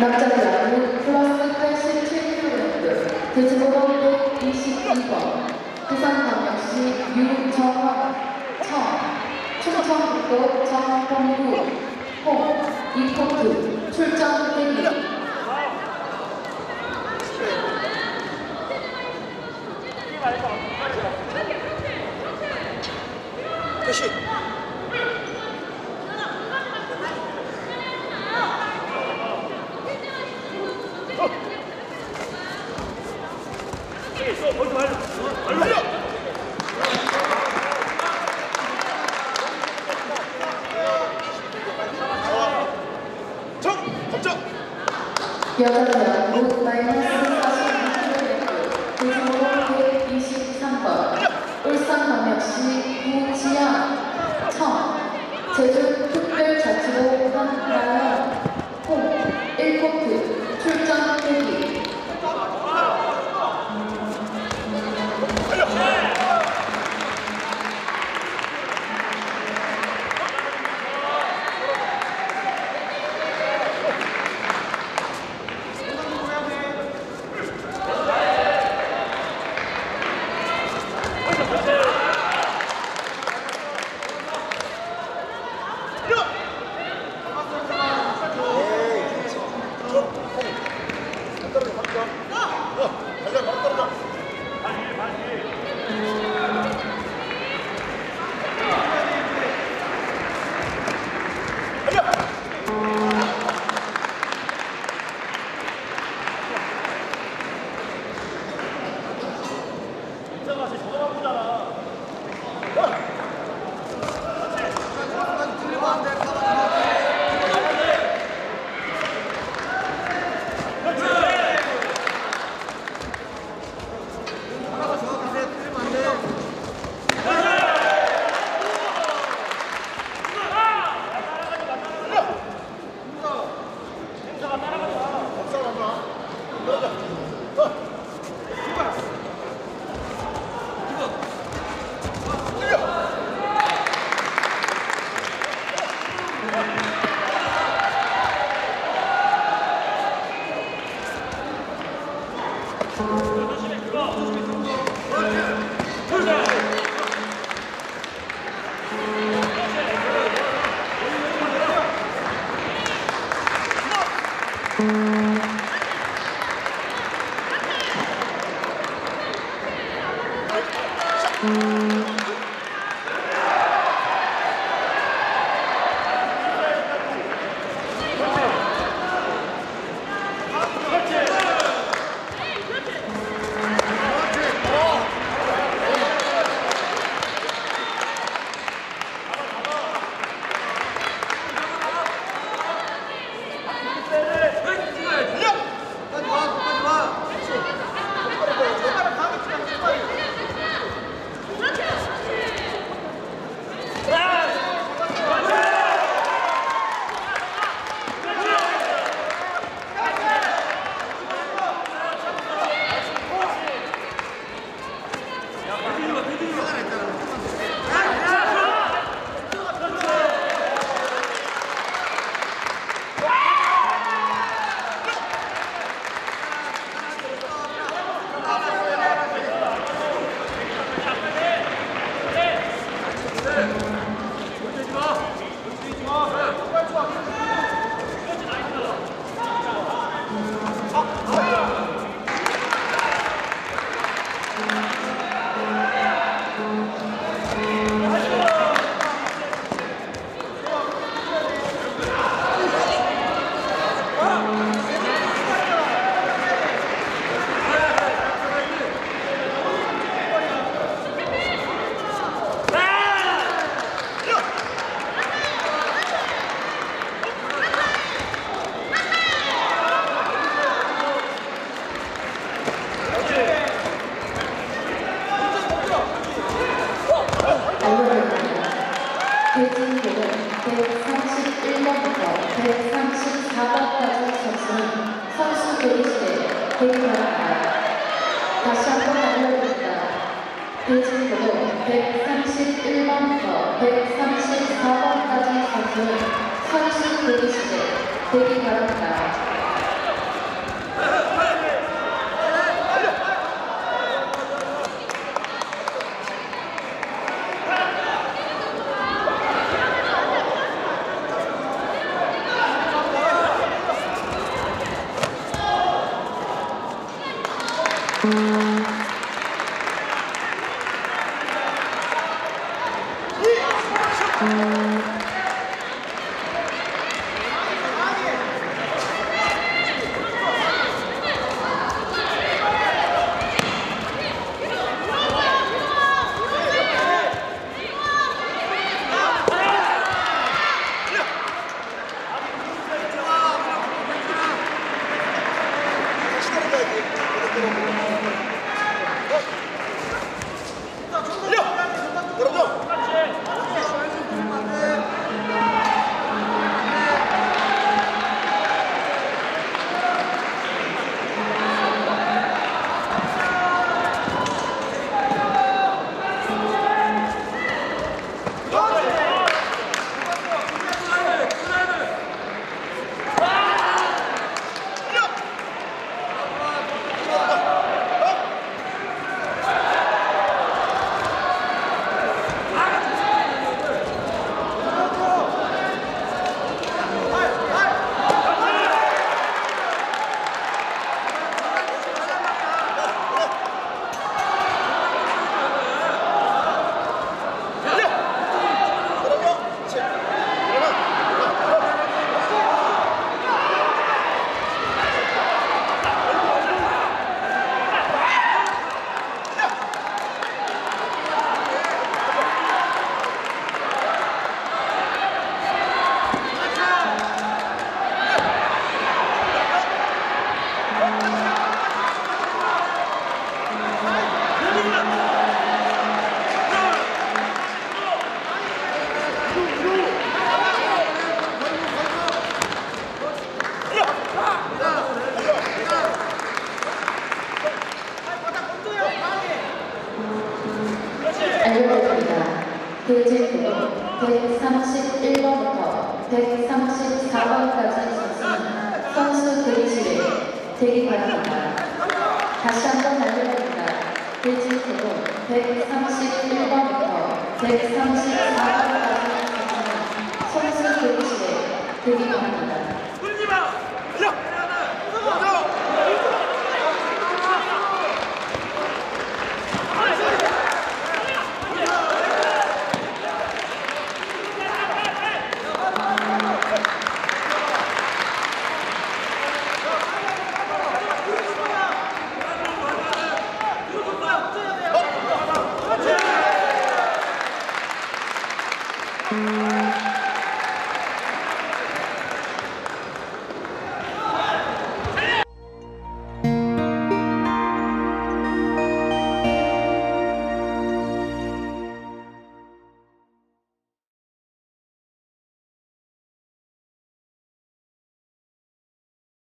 낙장자 플러스 87kg, 돼지고로 22번, 부산광역시 유정화, 청, 충청북도 정봉구, 홍, 이포트, 출전 대기. 끝이. 여자자 무 -42kg, 대지고로 123번, 울산광역시 구지양, 청, 제주특별자치도 한라연, 홍, 1코트, 출전 대기. 3번까지 선수는 선수 대기실에 대기 바랍니다. 다시 한번 알려드립니다. 대기 번호 131번부터 134번까지 선수는 선수 대기실에 대기 바랍니다.